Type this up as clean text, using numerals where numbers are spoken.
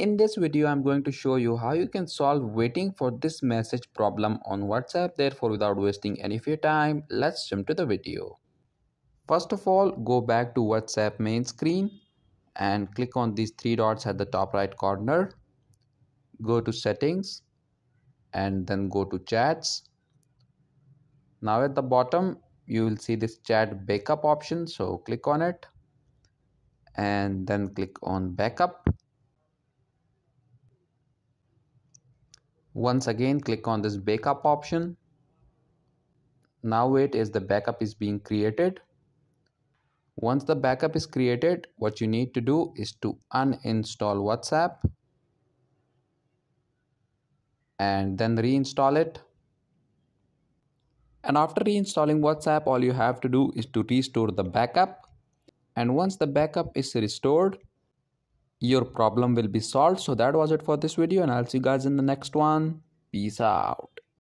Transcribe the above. In this video, I'm going to show you how you can solve waiting for this message problem on WhatsApp. Therefore, without wasting any of your time, let's jump to the video. First of all, go back to WhatsApp main screen and click on these three dots at the top right corner. Go to settings and then go to chats. Now at the bottom, you will see this chat backup option. So click on it and then click on backup. Once again, click on this backup option. Now wait as the backup is being created. Once the backup is created, what you need to do is to uninstall WhatsApp and then reinstall it. And after reinstalling WhatsApp, all you have to do is to restore the backup. And once the backup is restored, your problem will be solved. So that was it for this video, and I'll see you guys in the next one. Peace out.